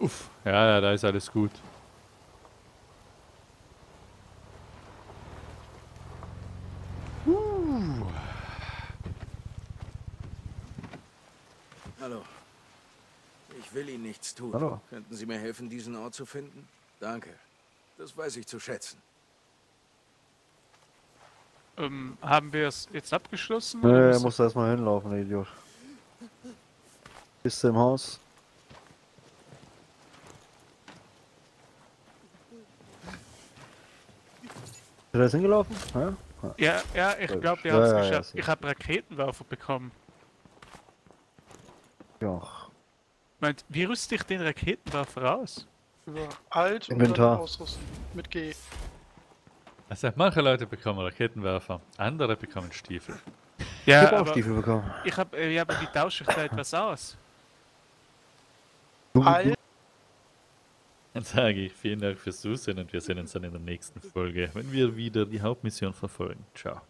Uff, ja, da ist alles gut. Hallo. Ich will Ihnen nichts tun. Hallo. Könnten Sie mir helfen, diesen Ort zu finden? Danke. Das weiß ich zu schätzen. Haben wir es jetzt abgeschlossen? Nee, er muss erstmal hinlaufen, der Idiot. Ist er im Haus? Ist er hingelaufen? Ja, ich glaube, der hat es geschafft. Ich habe Raketenwerfer bekommen. Ja. Meint, wie rüste ich den Raketenwerfer aus? Über Alt und dann ausrüsten. Mit G. Also, manche Leute bekommen Raketenwerfer, andere bekommen Stiefel. Ja, ich habe auch Stiefel bekommen. Ja, aber wie tausche ich da etwas aus? Alt. Dann sage ich vielen Dank fürs Zusehen und wir sehen uns dann in der nächsten Folge, wenn wir wieder die Hauptmission verfolgen. Ciao.